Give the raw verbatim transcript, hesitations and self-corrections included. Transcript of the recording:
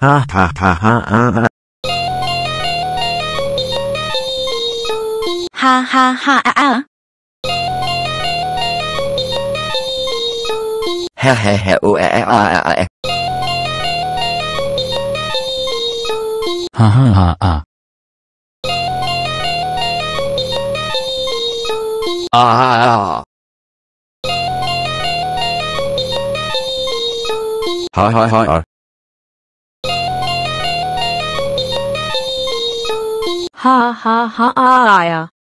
Ha ha ha ha ha. Ha ha ha ha. Ha ha ha oh eh eh ah eh. Ha ha ha ah. Ah. Ha ha ha ah. Ha ha ha ah.